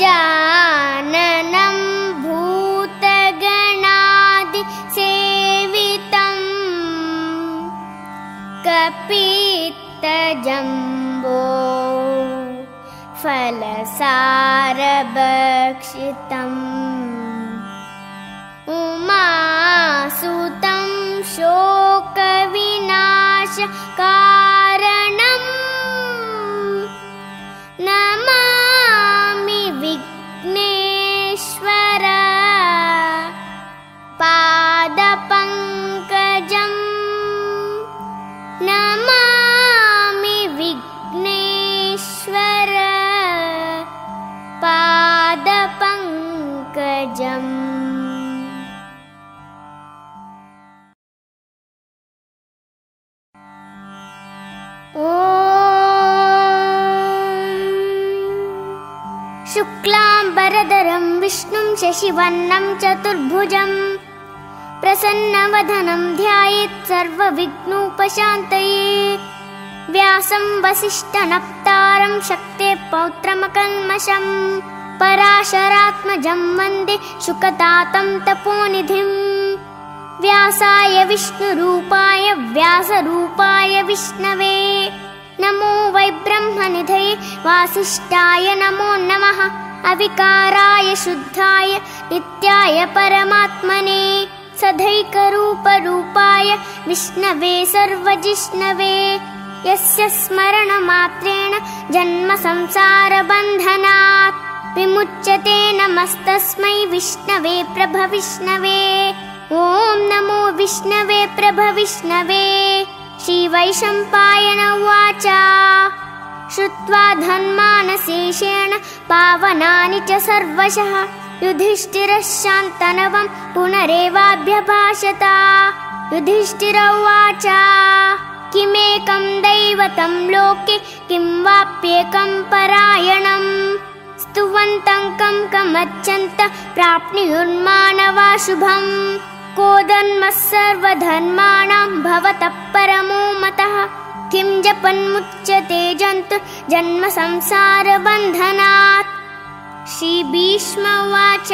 गजाननं भूतगणादि सेवितं कपित्तजम्बो फलसारभक्षितम् उमासुतं शोकविनाशकारणं नमामि विघ्नेश्वर पादपङ्कजं नमामि विघ्नेश्वर पादपङ्कजम्। शुक्लांबरधरं विष्णुं शशिवर्णं चतुर्भुजं प्रसन्नवदनं ध्यायेत् सर्वविघ्नोपशान्तये। व्यासं वसिष्ठनप्तारं शक्ते पौत्रमकल्मषं पराशरात्मजं वन्दे शुकतातं तपोनिधिं। व्यासाय विष्णुरूपाय व्यासरूपाय विष्णवे नमो वै ब्रह्मनिधये वासिष्ठाय नमो नमः। अविकाराय शुद्धाय नित्याय परमात्मने सदैकरूपरूपाय विष्णवे सर्वजिष्णवे। यस्य स्मरणमात्रेण जन्म संसारबन्धनात् विमुच्यते नमस्तस्मै विष्णवे प्रभविष्णवे। ॐ नमो विष्णवे प्रभविष्णवे। श्रीवैशम्पायन उवाच। श्रुत्वा धन्मानशेषेण पावनानि च सर्वशः युधिष्ठिरः शान्तनवं पुनरेवाभ्यभाषत। युधिष्ठिर उवाच। किमेकं दैवतं लोके किं वाप्येकं परायणं स्तुवन्तं कं कमच्छन्त प्राप्नुयुर्मानवा शुभम्। को धर्मः सर्वधर्माणां भवतः परमो मतः। किं जपन्मुच्यते जन्तु जन्म संसारबन्धनात्। श्रीभीष्म उवाच।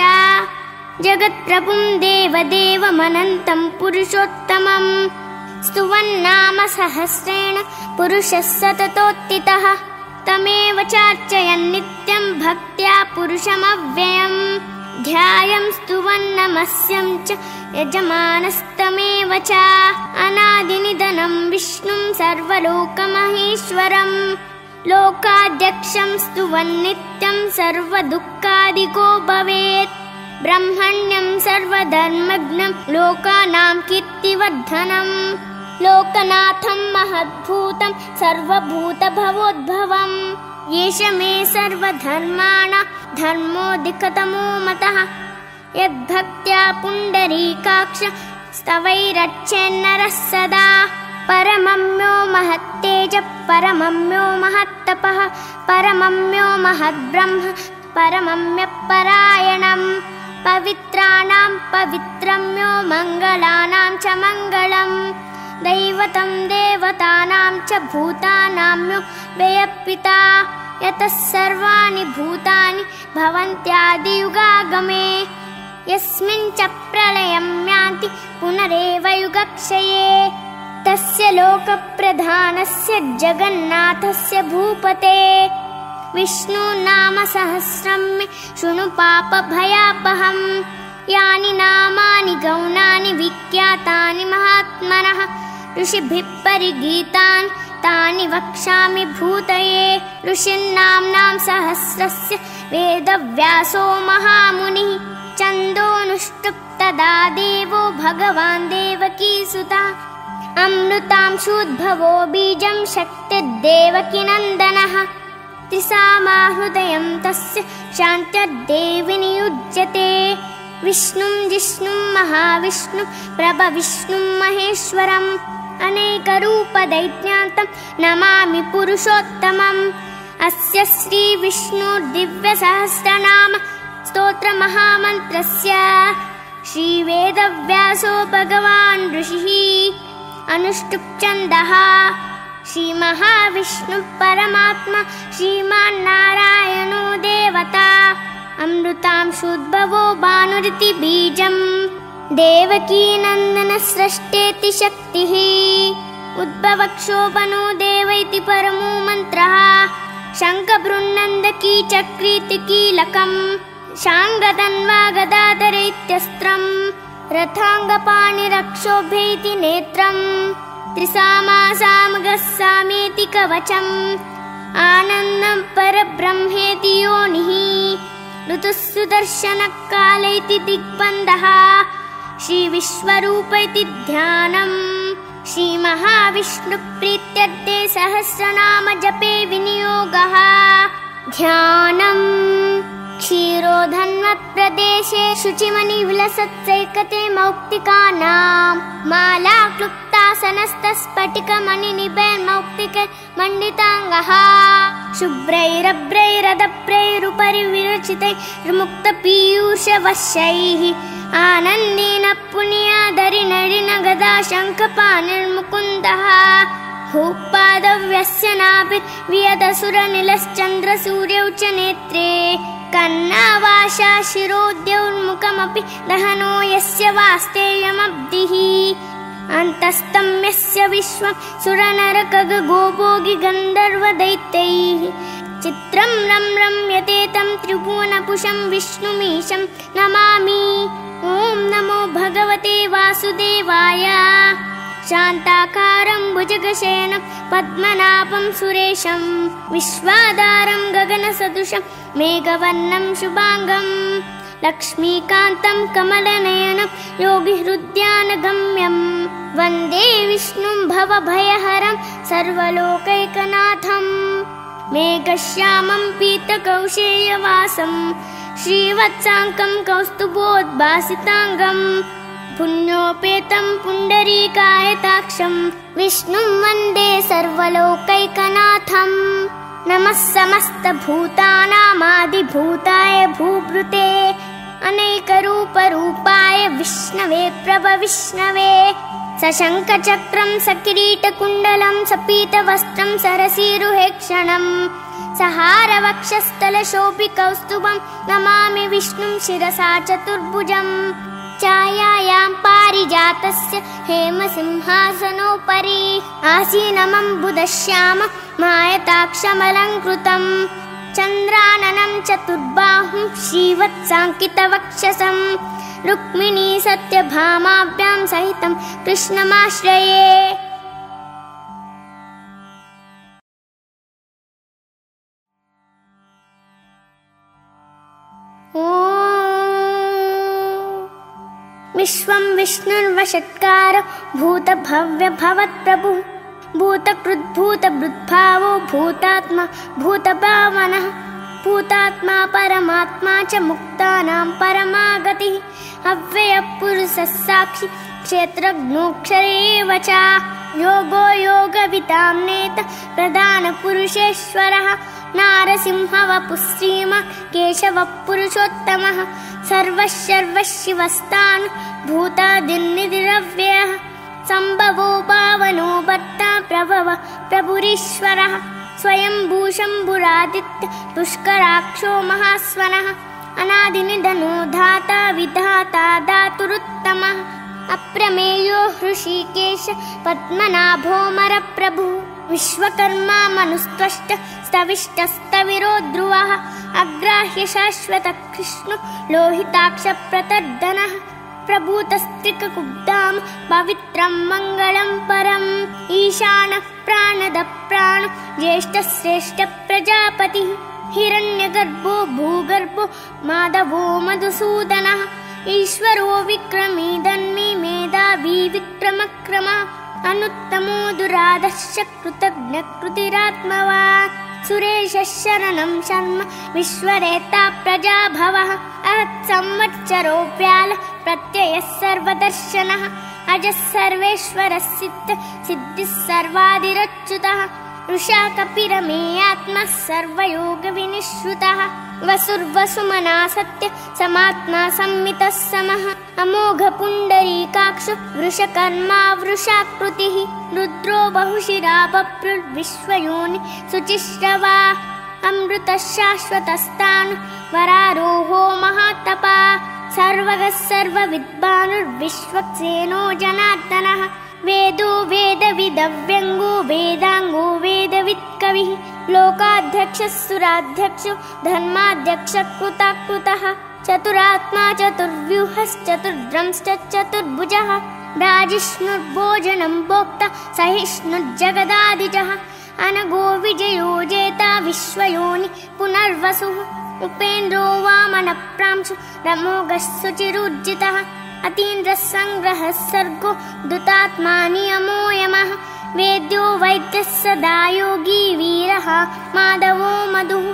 जगत्प्रभुं देवदेवमनन्तं पुरुषोत्तमं स्तुवन्नाम सहस्रेण पुरुषः सततोत्थितः। तमेव चार्चयन् नित्यं भक्त्या पुरुषमव्ययम् ध्यायं स्तुवन्नमस्यं च यजमानस्तमेव च। अनादिनिधनं विष्णुं सर्वलोकमहेश्वरं लोकाध्यक्षं स्तुवन्नित्यं सर्वदुःखादिको भवेत्। ब्रह्मण्यं सर्वधर्मज्ञं लोकानां कीर्तिवर्धनं लोकनाथं महद्भूतं सर्वभूतभवोद्भवम्। एष मे सर्वधर्माणां धर्मोऽधिकतमो मतः। यद्भक्त्या पुण्डरीकाक्ष स्तवैरच्छेन्नरः सदा। परमं यो महत्तेजः परमं यो महत्तपः परमं यो महद्ब्रह्म परमं यत्परायणं। पवित्राणां पवित्रं यो मङ्गलानां च मङ्गलम्। दैवतं देवतानां च भूतानां यो व्ययपिता। यतः सर्वाणि भूतानि भवन्त्यादियुगागमे। यस्मिन् च प्रलयं यान्ति पुनरेव युगक्षये। तस्य लोकप्रधानस्य जगन्नाथस्य भूपते। विष्णुनाम सहस्रं मे शृणु पापभयापहं। यानि नामानि गौणानि विख्यातानि महात्मनः ऋषिभिः परिगीतानि तानि वक्ष्यामि भूतये। ऋषीन्नाम्नां सहस्रस्य वेदव्यासो महामुनिः। छन्दोऽनुष्टुप्तदा देवो भगवान् देवकीसुतः। अमृतांशोद्भवो बीजं शक्तिर्देवकीनन्दनः। त्रिसामा हृदयं तस्य शान्तिर्देवि नियुज्यते। विष्णुं जिष्णुं महाविष्णुं प्रभविष्णुं महेश्वरम्। अनेकरूपदैत्यान्तं नमामि पुरुषोत्तमम्। अस्य श्रीविष्णुर्दिव्यसहस्रनाम स्तोत्र महामन्त्रस्य श्रीवेदव्यासो भगवान् ऋषिः अनुष्टुप्छन्दः। श्रीमहाविष्णुः परमात्मा श्रीमान् नारायणो देवता। अमृतांशुद्भवो भानुरिति बीजं देवकी नंदन सृष्टेति शक्तिः उद्भवक्षोभनो देव इति परमो मन्त्रः शङ्खभृन्नन्दकी चक्रीति कीलकम् शाङ्गदन्वा गदाधर इत्यस्त्रम् रथाङ्गपाणिरक्षोभ्य इति नेत्रम् त्रिसामा सामगस्सामेति कवचम् आनन्दं परब्रह्मेति योनिः ऋतुः सुदर्शनः कालः इति दिग्बन्धः श्री विश्वरूपः इति ध्यानम् श्री महाविष्णुप्रीत्यर्थे सहस्रनाम जपे विनियोगः ध्यानम् क्षीरोधन्वप्रदेशे शुचिमणिविलसत्सैकते मौक्तिकानां माला क्लुप्तासनस्तस्फटिकमणिनिभैर्मौक्तिकमण्डिताङ्गः शुभ्रैरभ्रैरदभ्रैरुपरि विरचितैर्मुक्तपीयूषवश्यैः आनन्देन पुण्यादरिणरिणगदा शङ्खपाणिर्मुकुन्दः हुपादव्यस्य नाभिर्वियदसुरनिलश्चन्द्रसूर्यौ च नेत्रे कर्णावाशा शिरोद्यौर्मुखमपि दहनो यस्य वास्तेयमब्धिः अन्तस्तं यस्य विश्वं सुरनरखगोभोगि गन्धर्वदैत्यैः चित्रं रं रम्यते तं त्रिभुवनपुषं विष्णुमीशं नमामि। ॐ नमो भगवते वासुदेवाय। शान्ताकारं भुजगशयनं पद्मनाभं सुरेशं विश्वाधारं गगनसदृशं मेघवर्णं शुभाङ्गं लक्ष्मीकान्तं कमलनयनं योगिहृद्यानगम्यं वन्दे विष्णुं भवभयहरं सर्वलोकैकनाथं मेघश्यामं पीतकौशेयवासं श्रीवत्साङ्कं कौस्तुभोद्भासिताङ्गं पुण्योपेतं पुण्डरीकायताक्षं विष्णुं वन्दे सर्वलोकैकनाथं। नमः समस्तभूतानामादिभूताय भूभृते अनेकरूपरूपाय विष्णवे प्रभविष्णवे सशङ्खचक्रं सकिरीटकुण्डलं सपीतवस्त्रं सरसीरुहेक्षणं सहारवक्षस्थलशोभिकौस्तुभं नमामि विष्णुं शिरसा चतुर्भुजम् छायायां पारिजातस्य हेमसिंहासनोपरि आसीनमं बुधश्याम मायताक्षमलङ्कृतं चन्द्राननं चतुर्बाहुं श्रीवत्साङ्कितवक्षसं रुक्मिणी सत्यभामाभ्यां सहितं कृष्णमाश्रये। विश्वं विष्णुर्वषट्कार भूतभव्य भवत्प्रभु भूतकृद्भूतभृद्भावो भूतात्मा भूतभावनः भूतात्मा परमात्मा च मुक्तानां परमागतिः अव्ययः पुरुषः साक्षी क्षेत्रज्ञोऽक्षरेव च योगो योगविदां नेता प्रधानपुरुषेश्वरः नारसिंहवपुः श्रीमान् केशवः पुरुषोत्तमः सर्वः शिवस्तान् भूतादिर्निरव्ययः सम्भवो पावनो भर्ता प्रभवः प्रभुरीश्वरः स्वयंभूशम्भुरादित्य पुष्कराक्षो महास्वनः अनादिनिधनो धाता विधाता धातुरुत्तमः अप्रमेयो हृषीकेश पद्मनाभोऽमरप्रभुः विश्वकर्मा मनुस्त्वष्ट स्तविष्टस्तविरो ध्रुवः अग्राह्य शाश्वतः कृष्णो लोहिताक्षप्रतर्दनः प्रभूतस्त्रिककुब्धां पवित्रं मङ्गलं परम् ईशानः प्राणदः प्राण ज्येष्ठः श्रेष्ठः प्रजापतिः हिरण्यगर्भो भूगर्भो माधवो मधुसूदनः ईश्वरो विक्रमी धन्मी मेधावी विक्रमक्रमः अनुत्तमो दुराधश्च कृतज्ञकृतिरात्मवान् सुरेशः शरणं शर्म विश्वरेता प्रजाभवः अहत्संवत्सरो व्यालः प्रत्ययः सर्वदर्शनः अजः सर्वेश्वरः सिद्धिः सर्वादिरच्युतः ऋषा कपिरमेयात्मः सर्वयोगविनिश्रुतः वसुर्वसुमना सत्य समात्मा संमितः समः अमोघ पुण्डरीकाक्षो वृषकर्मा वृषाकृतिः रुद्रो बहुशिरा बभृद् विश्वयोनि शुचिश्रवा अमृतः शाश्वतस्तानु वरारोहो महातपा सर्वगः सर्वविद्वानुर्विश्वक्सेनो जनार्दनः वेदो वेदविदव्यङ्गो वेदाङ्गो वेदवित्कविः लोकाध्यक्षः सुराध्यक्षो धर्माध्यक्षः कृताकृतः चतुरात्मा चतुर्व्यूहश्चतुर्द्रंश्च चतुर्भुजः राजिष्णुर्भोजनं भोक्ता सहिष्णुर्जगदादिजः अनघो विजयो जेता विश्वयोनि पुनर्वसुः उपेन्द्रो वामनप्रांशु रमोघः शुचिरुज्जितः अतीन्द्रः संग्रहः सर्गो दुतात्मा नियमो यमः वेद्यो वैद्यः सदा योगी वीरः माधवो मधुः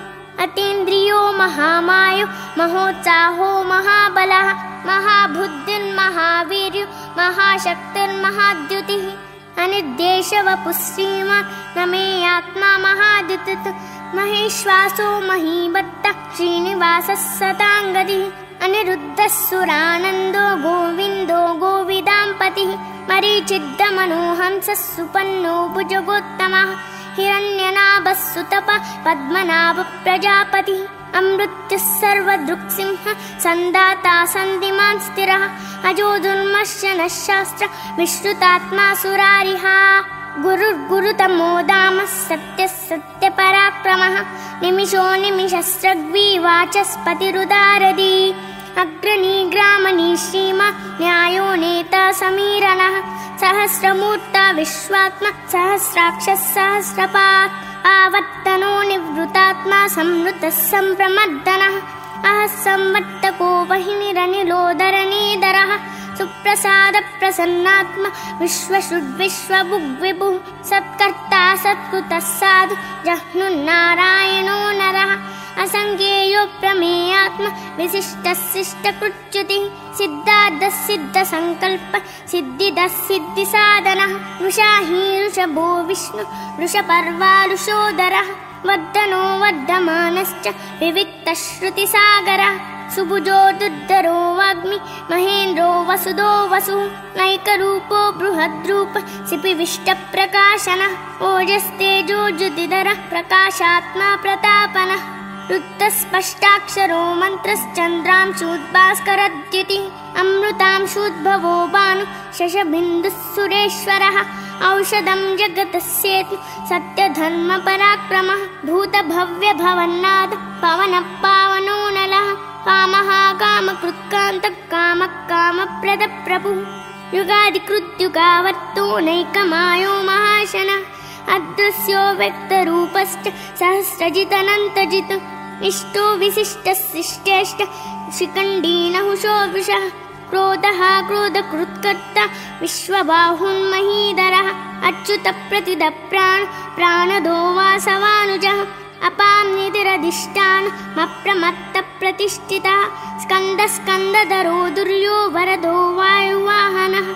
अतीन्द्रियो महामायो महोत्साहो महाबलः महाबुद्धिर्महावीर्यो महाशक्तिर्महाद्युतिः अनिर्देशवपुः श्रीमान् न मे आत्मा महाद्युतिः महेश्वासो महीभट्टः श्रीनिवासः सताङ्गदिः अनिरुद्धः सुरानन्दो गोविन्दो गोविदाम्पतिः मरीचिद्दमनोहंसः सुपन्नो भुजगोत्तमः हिरण्यनाभः सुतपः पद्मनाभः प्रजापतिः अमृत्युः सर्वदृक्सिंहः सन्दाता सन्धिमान् स्थिरः अजो दुर्मश्य नः शास्त्र विश्रुतात्मा सुरारिः गुरुर्गुरुतमो धामः सत्यः सत्यपराक्रमः निमिषो निमिषस्रग्वी वाचस्पतिरुदारदी अग्रणी ग्रामणी श्रीमान् न्यायो नेता समीरणः सहस्रमूर्ता विश्वात्मा सहस्राक्षः सहस्रपात् आवर्तनो निवृतात्मा संवृतः सम्प्रमर्दनः अः संवर्तको वह्निरनिलोदरनीधरः सुप्रसादप्रसन्नात्मा विश्वश्रुद्विश्वभुग्विभुः सत्कर्ता सत्कृतः साधु जह्नुर्नारायणो नरः असंज्ञेयो प्रमेयात्मा विशिष्टसिष्टकृच्युतिः सिद्धार्थः सिद्धसङ्कल्पः सिद्धिदः सिद्धिसाधनः वृषाही वृषभो विष्णु वृषपर्वारुषोदरः वर्धनो वर्धमानश्च विविक्तश्रुतिसागरः सुभुजो दुर्धरो वाग्मी महेन्द्रो वसुदो वसुः नैकरूपो बृहद्रूपः सिपिविष्टप्रकाशनः ओजस्तेजो ज्युतिधरः प्रकाशात्मा प्रतापनः रुक्तस्पष्टाक्षरो मन्त्रश्चन्द्रांशूद्भास्करद्युतिः अमृतांशूद्भवो भानु शशबिन्दुः सुरेश्वरः औषधं जगतस्येति सत्यधर्मपराक्रमः भूतभव्यभवन्नाद पवनपावनो नलः कामः कामकृत्कान्तः कामः कामप्रदः प्रभुः युगादिकृत्युगावर्तो नैकमायो महाशनः अदृश्यो व्यक्तरूपश्च सहस्रजितनन्तजित् इष्टो विशिष्टः शिष्टेष्ट शिखण्डी नहुषो वृषः क्रोधः क्रोधकृत्कर्ता विश्वबाहुन्महीधरः अच्युतप्रतिदः प्राणदो वासवानुजः अपां निधिरधिष्ठानमप्रमत्तप्रतिष्ठितः स्कन्दस्कन्दधरो दुर्यो वरदो वायुवाहनः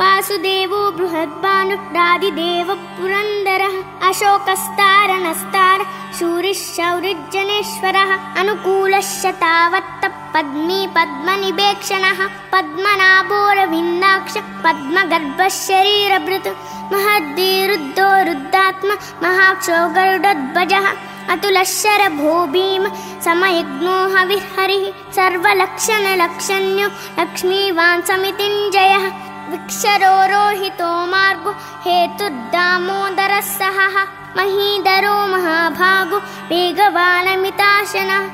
वासुदेवो बृहद्भानुरादिदेवः पुरन्दरः अशोकस्तारणस्तार शूरिः शौरिजनेश्वरः अनुकूलशतावर्तः पद्मी पद्मनिबेक्षणः पद्मनाभोरविन्दाक्ष पद्मगर्भशरीरभृत् महद्विरुद्धो रुद्धात्मा महाक्षो गरुडध्वजः अतुलशरभो भीम समयज्ञो हविर्हरिः सर्वलक्षणलक्षण्यो लक्ष्मीवान् समितिञ्जयः विक्षरो रोहितो मार्गो हेतुर्दामोदरः सहः महीधरो महाभागो वेगवानमिताशनः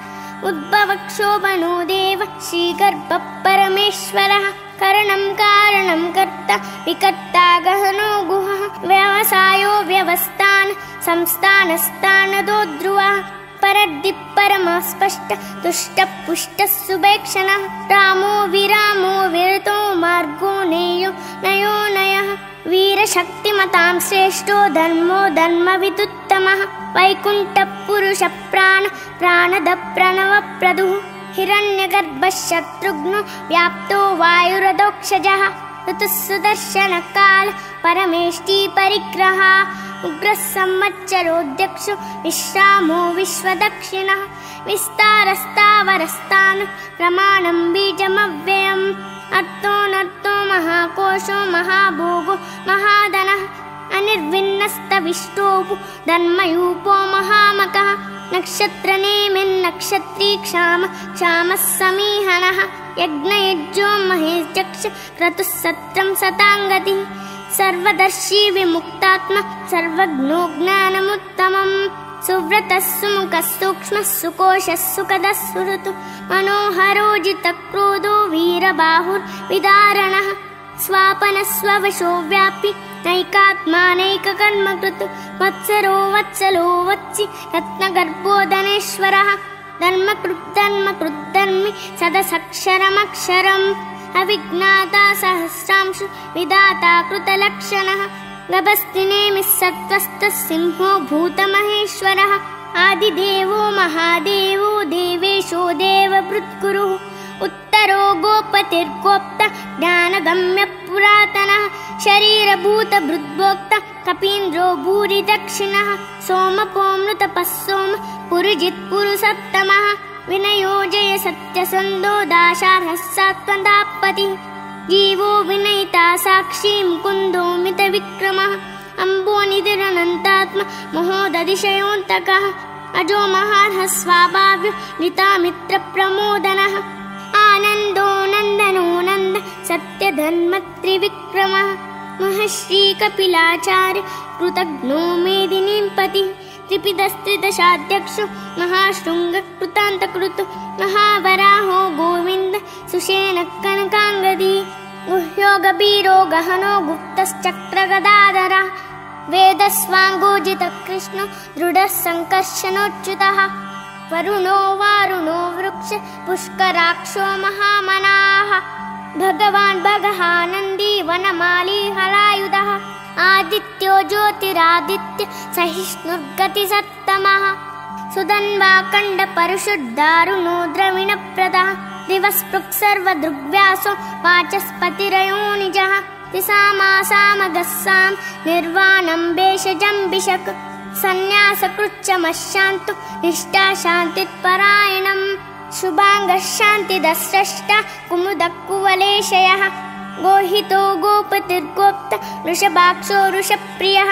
उद्भवक्षोभनो देवः श्रीगर्भः परमेश्वरः करणं कारणं कर्ता विकर्ता गहनो गुहः व्यवसायो व्यवस्थान संस्थानस्थानदो ध्रुवः परदिः परमः स्पष्टः तुष्टः पुष्टः सुभेक्षणः रामो विरामो विरतो मार्गो नेयो नयो नयः वीरशक्तिमतां श्रेष्ठो धर्मो धर्मविदुत्तमः वैकुण्ठः पुरुषः प्राणदः प्रणवप्रदुः हिरण्यगर्भः शत्रुघ्नो व्याप्तो वायुरदोक्षजः ऋतुः सुदर्शनकालः परमेष्टि परिग्रहः उग्रः संवत्सरोऽध्यक्षो विश्रामो विश्वदक्षिणः विस्तारस्तावरस्तान् प्रमाणं बीजमव्ययम् अर्थोऽनर्थो महाकोशो महाभोगो महाधनः अनिर्विन्नस्तविष्टोऽपु धर्मयूपो महामकः नक्षत्रनेमिन्नक्षत्री क्षाम क्षामः समीहनः यज्ञयज्ञो महेशक्ष क्रतुः सत्रं सतांगतिः सर्वदर्शी विमुक्तात्मा सर्वज्ञो ज्ञानमुत्तमं सुव्रतः सुमुखः सूक्ष्मः सुकोशः सुखदः सुहृतः मनोहरो जितक्रोधो वीरबाहुर्विदारणः स्वापनः स्ववशो व्यापी नैकात्मानैककर्मकृत् वत्सरो वत्सलो वत्सि रत्नगर्भोदनेश्वरः धर्मकृद्धर्मकृद्धर्मि सदसक्षरमक्षरम् अविज्ञाता सहस्रांशु विधाता कृतलक्षणः गभस्तिनेमिः सत्त्वस्तः सिंहो भूतमहेश्वरः आदिदेवो महादेवो देवेशो देवभृद्गुरुः उत्तरो गोपतिर्गोप्ता ज्ञानगम्यः पुरातनः शरीरभूत भृद्भोक्ता कपीन्द्रो भूरि दक्षिणः सोमपोमृतपः सोम पुरुजित्पुरुषोत्तमः विनयो जय सत्यसन्धो दाशार्हः सात्वतापतिः जीवो विनयिता साक्षी मुकुन्दो मितविक्रमः अम्बो निधिरनन्तात्मा महोदधिशयोऽन्तकः अजो महार्हः स्वाभाव्यो नितामित्रप्रमोदनः आनन्दो नन्दनो नन्द सत्यधर्मत्रिविक्रमः महर्षि कपिलाचार्य कृतघ्नो मेदिनीपतिः त्रिपिदस्त्रिदशाध्यक्षो महाशृङ्ग कृतान्तकृतो महावराहो गोविन्द सुशेनः कनकाङ्गदी गुह्यो गभीरो गहनो गुप्तश्चक्रगदाधरः वेदस्वाङ्गोजितः कृष्णो दृढः सङ्कर्षणोच्युतः वरुणो वारुणो वृक्ष पुष्कराक्षो महामनाः भगवान् भगहानन्दी वनमाली हरायुधः आदित्यो ज्योतिरादित्य सहिष्णुर्गतिसत्तमः सुदन्वाकण्डपरुषुर्दारुणो द्रविणप्रदः दिवस्पृक् सर्वदृग्व्यासो वाचस्पतिरयो निजः तिसामासामगस्सां निर्वाणं भेषजं विशक् सन्न्यासकृच्छमशान्तु निष्ठा शान्तिपरायणं शुभाङ्गः शान्तिदः स्रष्टा कुमुदकुवलेशयः गोहितो गोपतिर्गोप्ता वृषभाक्षो वृषप्रियः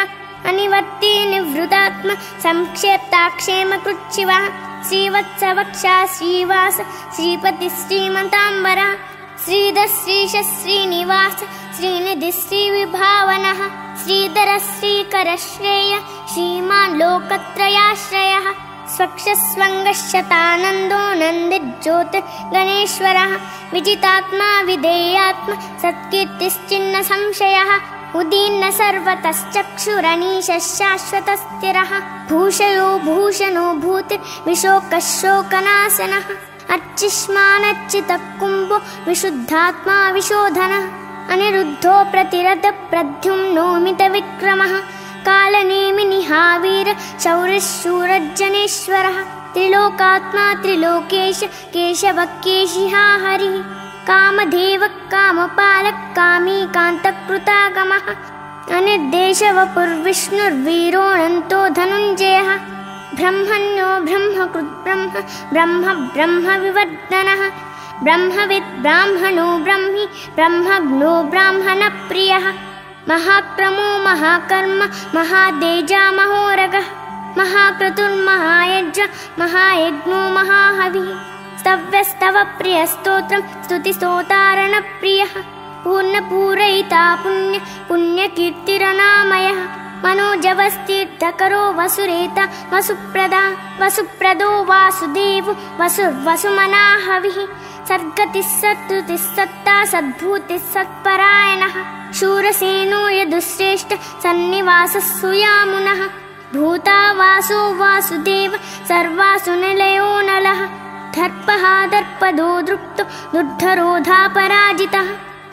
अनिवर्ति निवृतात्मा संक्षेप्ताक्षेमकृच्छिवः श्रीवत्सवक्षा श्रीवास श्रीपतिः श्रीमताम्बरः श्रीधरः श्रीशः श्रीनिवासः श्रीनिधिः श्रीविभावनः श्रीधरः श्रीकरः श्रेयः श्रीमान् लोकत्रयाश्रयः स्वक्षः स्वङ्गः शतानन्दो नन्दिर्ज्योतिर्गणेश्वरः विजितात्मा विधेयात्मा सत्कीर्तिश्चिन्नसंशयः उदीर्णः सर्वतश्चक्षुरणीशः शाश्वतस्थिरः भूषयो भूषणो भूतिर्विशोकः शोकनाशनः अर्चिष्मानर्चितः कुम्भो विशुद्धात्मा विशोधनः अनिरुद्धो प्रतिरतः प्रद्युम्नोमितविक्रमः कालनेमिनि हावीर शौर्यः शूरज्जनेश्वरः त्रिलोकात्मा त्रिलोकेश केशवः केशिहा हरिः कामधेवः कामपालः कामीकान्तः कृतागमः अनिर्देशवपुर्विष्णुर्वीरोऽनन्तो धनुञ्जयः ब्रह्मण्यो ब्रह्मकृत् ब्रह्म ब्रह्म ब्रह्मविवर्धनः ब्रह्मविद् ब्राह्मणो ब्रह्मी ब्रह्मज्ञो ब्राह्मणप्रियः महाक्रमो महाकर्म महादेजा महोरगः महाक्रतुर्महायज्ञ महायज्ञो महाहविः स्तव्यस्तव प्रियस्तोत्रं स्तुतिस्तोतारणप्रियः पूर्णपूरयिता पुण्य पुण्यकीर्तिरनामयः मनोजवस्तीर्थकरो वसुरेता वसुप्रदा वसुप्रदो वासुदेवो वसुर्वसुमनाहविः सद्गतिः सत्तुतिः सत्ता सद्भूतिः सत्परायणः शूरसेनो यदुश्रेष्ठ सन्निवासः सुयामुनः भूता वासो वासुदेव सर्वासु निलयो नलः दर्पः दर्पदो दृप्तो दुर्धरोधा पराजितः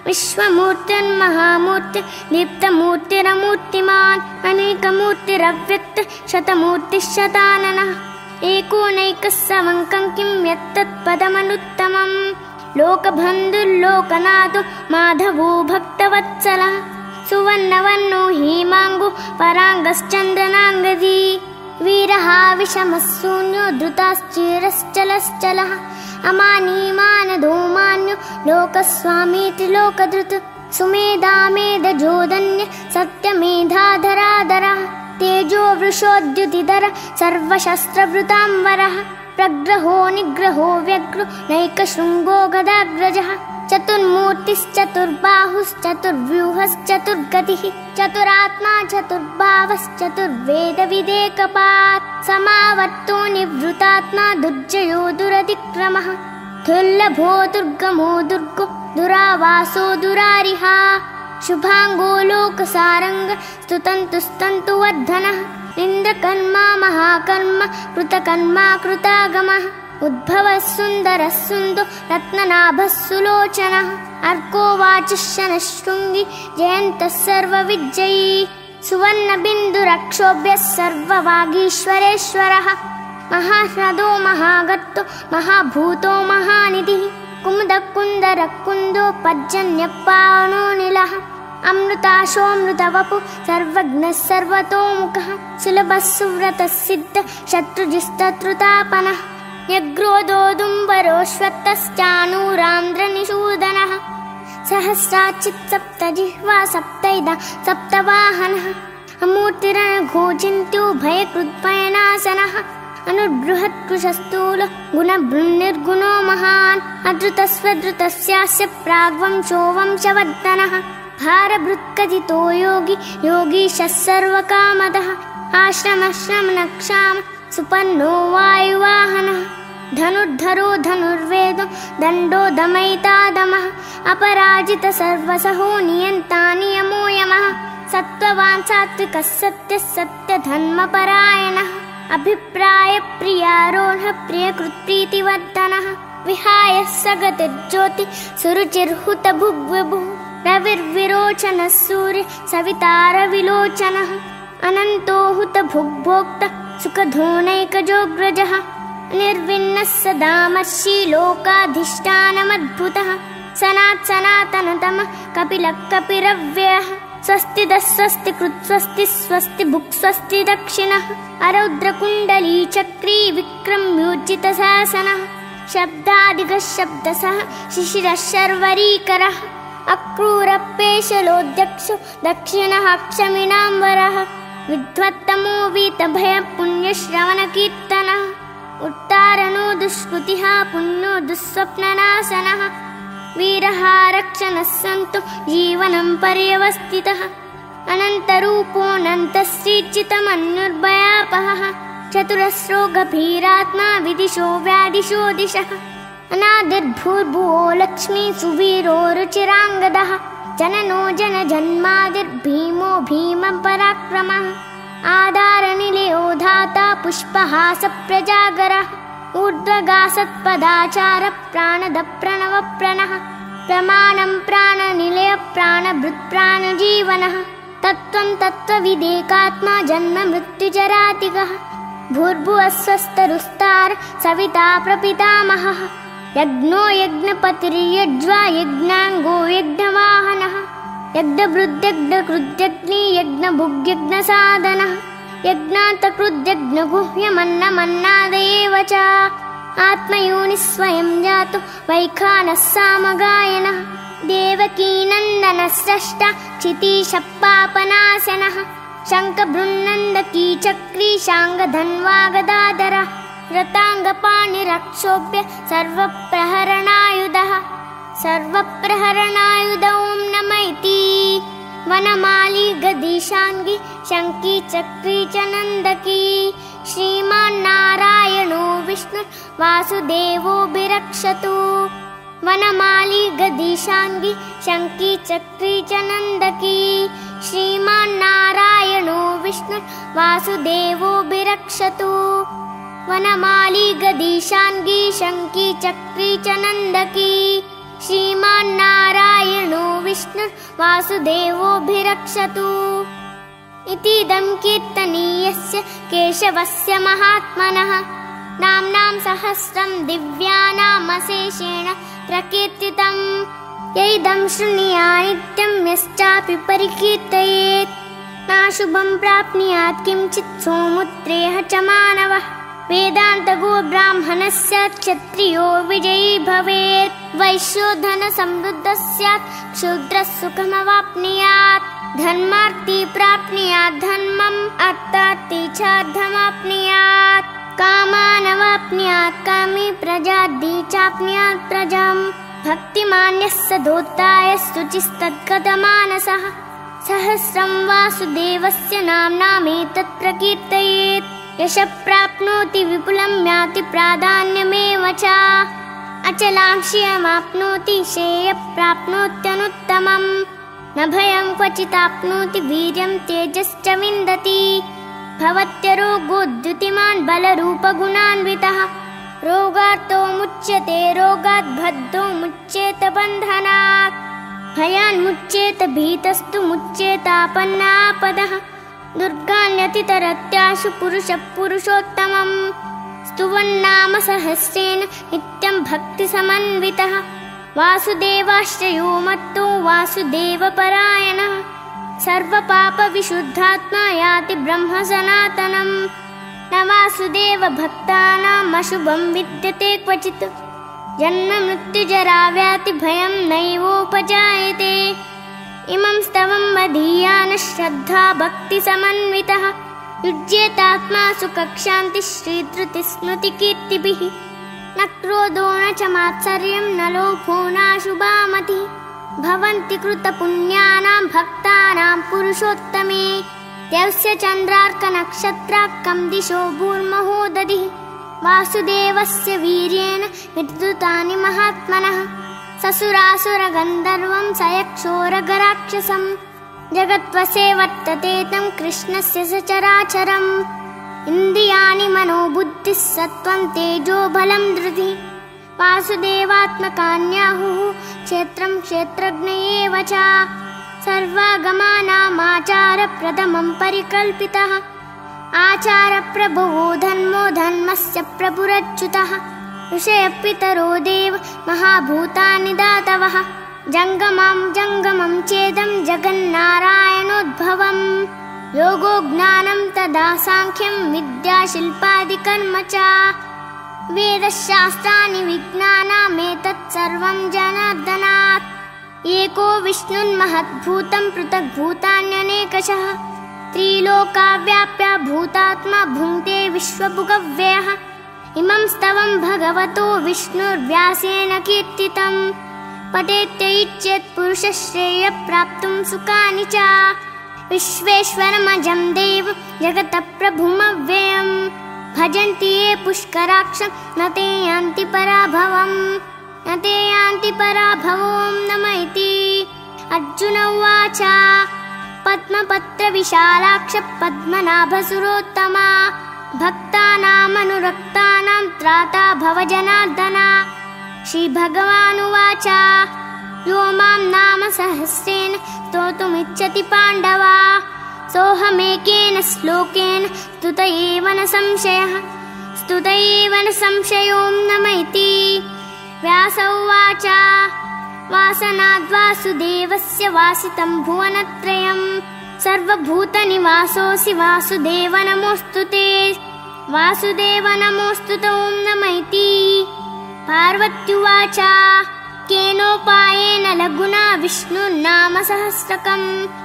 विश्वमूर्तिर्महामूर्ति दीप्तमूर्तिरमूर्तिमान् अनेकमूर्तिरव्यक्त शतमूर्तिः शताननः एको नैकः सवङ्कं किं यत्तत्पदमनुत्तमम् लोकबन्धुर्लोकनाथो माधवो भक्तवत्सलः सुवर्णवर्णो हेमाङ्गो पराङ्गश्चन्दनाङ्गदी वीरः विषमः शून्यो धृताश्चिरश्चलश्चलः अमानीमानदो मान्यो लोकस्वामीति लोकधृत् सुमेधा मेधजोदन्य सत्यमेधाधराधरः तेजो वृषोद्युतिधर सर्वशस्त्रवृतांबरः प्रग्रहो निग्रहो व्यग्रो नैकशृंगो गदाग्रजः चतुर्मूर्तिश्चतुर्बाहुश्चतुर्व्यूहश्चतुर्गतिः चतुरात्मा चतुर्भावश्चतुर्वेदविदेकपात् समावर्तो निवृतात्मा दुर्जयो दुरतिक्रमः दुर्लभो दुर्गमो दुर्गो दुरावासो दुरारिः शुभांगो लोकसारंग स्तुतन्तुस्तन्तुवर्धनः निन्दकर्मा महाकर्मा कृतकर्मा कृतागमः उद्भवः सुन्दरः सुन्दो रत्ननाभः सुलोचनः अर्को वाचः शनशृङ्गी जयन्तः सर्वविजयी सुवर्णबिन्दुरक्षोभ्यः सर्ववागीश्वरेश्वरः महाश्रदो महागत्तो महाभूतो महानिधिः कुमुदकुन्दरकुन्दो पर्जन्यपावनो नीलः अमृताशोऽमृतवपु सर्वज्ञः सर्वतोमुखः सुलभः सुव्रतः सिद्धः शत्रुजिस्तत्रुतापनः न्यग्रोदोदुम्बरोऽश्वत्थश्चानूरान्ध्रनिषूदनः सहस्राचित् सप्तजिह्वा सप्तैधा सप्तवाहनः अमूर्तिरणघोचिन्त्यो भयकृद्भयनाशनः अनुबृहत्कृशस्थूलः गुणभृन्निर्गुणो महान् अद्रुतस्वद्रुतस्यास्य प्राग्वंशो वंशवर्धनः भारभृत्कथितो योगी योगीशः सर्वकामदः आश्रमश्रमणक्षाम सुपन्नो वायुवाहनः धनुर्धरो धनुर्वेदो दण्डो दमयिता दमः अपराजितः सर्वसहो नियन्ता नियमो यमः सत्त्ववान् सात्विकः सत्यः सत्यधर्मपरायणः अभिप्राय प्रियारोह प्रियकृत्प्रीतिवर्धनः विहाय सगतज्योति सुरुचिर्हुत भुग्विभुः रविर्विरोचनः सूर्य सवितारविलोचनः अनन्तो हुत भुग्भोक्त सुखधोनैकजोऽग्रजः निर्विण्णः सदामर्षि लोकाधिष्ठानमद्भुतः सनातनतमः कपिलः कपिरव्ययः स्वस्तिदः स्वस्तिकृत् स्वस्तिः स्वस्तिभुक् स्वस्तिदक्षिणः अरौद्रकुण्डली चक्री विक्रम्योर्जितशासनः शब्दादिगः शब्दसः शिशिरः शर्वरीकरः अक्रूरः पेशलोऽध्यक्षो दक्षिणः अक्षमिणाम्बरः विद्वत्तमो वीतभयः पुण्यश्रवणकीर्तनः उत्तारणो दुष्कृतिः पुण्यो दुःस्वप्ननाशनः वीरः रक्षणः सन्तो जीवनं पर्यवस्थितः अनन्तरूपोऽनन्तश्रीचितमन्युर्भयापहः चतुरस्रो गभीरात्मा विदिशो व्यादिशो दिशः अनादिर्भूर्भुवो लक्ष्मी सुवीरो रुचिराङ्गदः जननो जनजन्मादिर्भीमो भीमः पराक्रमः आधारनिलयो धाता पुष्पहासः प्रजागरः ऊर्ध्वगासत्पदाचार प्राणदप्रणवप्रणः प्रमाणं प्राणनिलय प्राणभृत्प्राणजीवनः तत्त्वं तत्त्वविदेकात्मा जन्म मृत्युजरातिगः भूर्भुवस्वस्तरुस्तार सविता प्रपितामहः यज्ञो यज्ञपतिर्यज्वा यज्ञाङ्गो यज्ञवाहनः यज्ञवृद्यज्ञकृद्यज्ञी यज्ञभुग्यज्ञसाधनः यज्ञातकृद्यज्ञगुह्यमन्नमन्नादयेव च आत्मयोनिः स्वयं जातो वैखानः सामगायनः देवकीनन्दनः स्रष्टा क्षितीशपापनाशनः शङ्खभृन्नन्दकी चक्री शाङ्गधन्वागदाधरः रताङ्गपाणिरक्षोभ्य सर्वप्रहरणायुधः सर्वप्रहरणायुधौ नम इति वनमाली गदीशाङ्गी शङ्की चक्री च नन्दकी श्रीमान्नारायणो विष्णु वासुदेवो विरक्षतु वनमाली गदीशाङ्गी शङ्की चक्री च नन्दकी श्रीमान्नारायणो विष्णु वासुदेवो विरक्षतु वनमाली गदीशाङ्गी शङ्की चक्री च नन्दकी श्रीमान्नारायणो विष्णु वासुदेवोऽभिरक्षतु इतीदं कीर्तनीयस्य केशवस्य महात्मनः नाम्नां सहस्रं दिव्यानामशेषेण प्रकीर्तितं यैदं शृणुयात् नित्यं यश्चापि परिकीर्तयेत् नाशुभं प्राप्नुयात् किञ्चित् सोऽमुत्रेह च मानवः वेदान्तगो ब्राह्मणः स्यात् क्षत्रियो विजयी भवेत् वैश्यो धनसमृद्धः स्यात् क्षुद्रः सुखमवाप्नुयात्। धर्मार्थी प्राप्नुयात् धर्मम् अर्थार्थी च धर्माप्नुयात् कामानवाप्नुयात् कामी प्रजाद्धि चाप्नुयात् प्रजाम् भक्तिमान्यः सधोताय शुचिस्तद्गतमानसः सहस्रं वासुदेवस्य नाम्नामेतत् प्रकीर्तयेत् यशः प्राप्नोति विपुलं याति प्राधान्यमेव च अचलां श्रियमाप्नोति श्रेयः प्राप्नोत्यनुत्तमम् न भयं क्वचिताप्नोति वीर्यं तेजश्च विन्दति भवत्यरोगोद्युतिमान् बलरूपगुणान्वितः रोगार्तो मुच्यते रोगाद् बद्धो मुच्येत बन्धनात् भयान् मुच्येत भीतस्तु मुच्येतापन्नापदः दुर्गान्यतितरत्याशु पुरुषः पुरुषोत्तमम् स्तुवन्नाम सहस्रेण नित्यं भक्तिसमन्वितः वासुदेवाश्रयो मत्तो वासुदेवपरायणः सर्वपापविशुद्धात्मा याति ब्रह्मसनातनम् न वासुदेवभक्तानामशुभं विद्यते क्वचित् जन्ममृत्युजराव्याति भयं नैवोपजायते इमं स्तवं मदीयानः श्रद्धा भक्तिसमन्वितः युज्येतात्मासु कक्षान्ति श्रीधृतिस्मृतिकीर्तिभिः न क्रोधो न च मात्सर्यं न लोभो नाशुभामतिः भवन्ति कृतपुण्यानां भक्तानां पुरुषोत्तमे देवस्य चन्द्रार्कनक्षत्रार्कं दिशो भूर्महो दधिः वासुदेवस्य वीर्येण विद्युतानि महात्मनः ससुरासुरगन्धर्वं सयक्षोरगराक्षसं जगत्वसे वर्तते तं कृष्णस्य सचराचरम् इन्द्रियाणि मनोबुद्धिः सत्त्वं तेजो बलं धृति वासुदेवात्मकान्याहुः क्षेत्रं क्षेत्रज्ञयेव च सर्वागमानामाचारप्रथमं परिकल्पितः आचारप्रभवो धर्मो धर्मस्य प्रभुरच्युतः ऋषयपितरो देव महाभूतानि दातवः जङ्गमं जङ्गमं चेदं जगन्नारायणोद्भवम् योगो ज्ञानं तदा सांख्यं विद्या शिल्पादिकर्म च वेदशास्त्राणि विज्ञानमेतत् सर्वं जनार्दनात् एको विष्णुर्महद्भूतं पृथग्भूतान्यनेकशः त्रिलोकाव्याप्य भूतात्मा भुङ्क्ते विश्वभुगव्ययः इमं स्तवं भगवतो विष्णुर्व्यासेन कीर्तितं पठेत्येच्छेत् पुरुषः श्रेयः प्राप्तुं सुखानि च विश्वेश्वरमजं देव जगतः प्रभुमव्ययं भजन्ति ये पुष्कराक्षं न ते यान्ति पराभवं न ते यान्ति पराभवं नम इति अर्जुन उवाच पद्मपत्रविशालाक्ष पद्मनाभसुरोत्तम भक्तानामनुरक्तानां त्राता भव जनार्दन श्रीभगवानुवाच यो मां नाम सहस्रेण स्तोतुमिच्छति पाण्डव सोऽहमेकेन श्लोकेन स्तुत एव न संशयः स्तुत एव न संशयोऽं नम इति व्यास उवाच वासनाद्वासुदेवस्य वासितं भुवनत्रयम् सर्वभूतनिवासोऽसि वासुदेव नमोऽस्तु ते वासुदेव नमोऽस्तु ते ॐ नम इति पार्वत्युवाच केनोपायेन लघुना विष्णुर्नाम सहस्रकं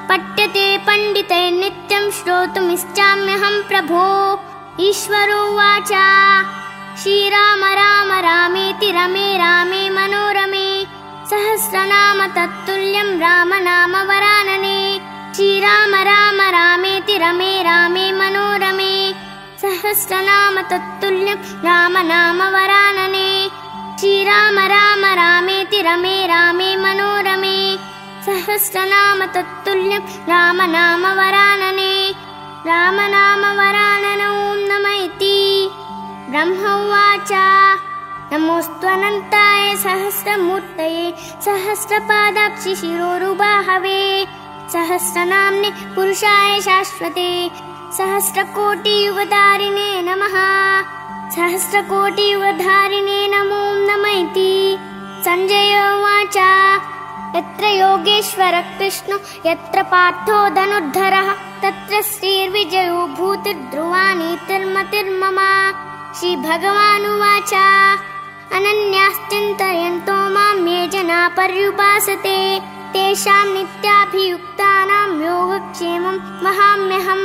पठ्यते पण्डितै नित्यं श्रोतुमिच्छाम्यहं प्रभो ईश्वरोवाच श्रीराम राम रामेति रमे रामे मनोरमे सहस्रनाम तत्तुल्यं राम नाम वरानने श्रीराम राम रामेति रमे रामे मनोरमे सहस्रनाम तत्तुल्यं राम नाम वरानने श्रीराम राम रामेति रमे रामे मनोरमे सहस्रनाम तत्तुल्यं राम नाम वरानने राम नाम वरानने ॐ नम इति ब्रह्म उवाच नमोऽस्त्वनन्ताय सहस्रमूर्तये सहस्रपादाक्षि शिरोरुबाहवे सहस्रनाम्ने पुरुषाय शाश्वते सहस्रकोटियुगधारिणे नमः सहस्रकोटियुगधारिणे नमो नमः इति संजय उवाच यत्र योगेश्वरः कृष्णो यत्र पार्थो धनुर्धरः तत्र श्रीर्विजयो भूतिर्ध्रुवा नीतिर्मतिर्मम श्रीभगवानुवाच अनन्याश्चिन्तयन्तो मां ये जना पर्युपासते तेषां नित्याभियुक्तानां योगक्षेमं महाम्यहं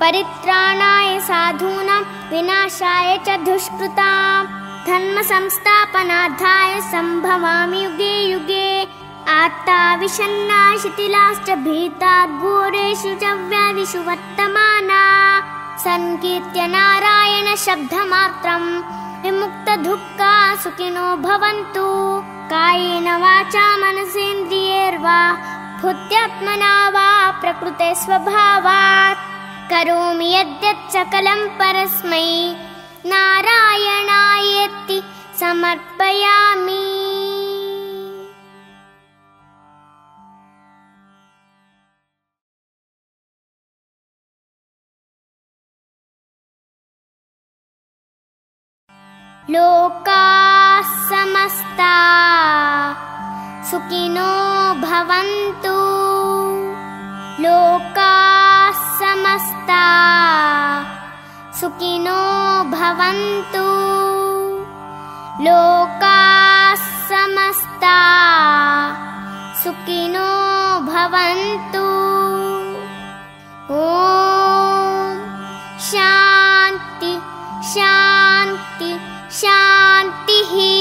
परित्राणाय साधूनां विनाशाय च दुष्कृतां धर्म संस्थापनार्थाय संभवामि युगे युगे। आता विषन्ना शिथिलाश्च भीताद्भूरेषु च व्याधिषु वर्तमाना संकीर्त्य नारायण शब्दमात्रं विमुक्त दुःखा सुखिनो भवन्तु कायेन वाचा मनसेन्द्रियैर्वा बुद्ध्यात्मना वा प्रकृते स्वभावात्। करोमि यद्यत् सकलं परस्मै नारायणायेति समर्पयामि। लोकाः समस्ताः सुखिनो भवन्तु। लोकाः समस्ताः सुखिनो भवन्तु। लोकाः समस्ताः सुखिनो भवन्तु। ॐ शान्ति शान्ति शांति ही।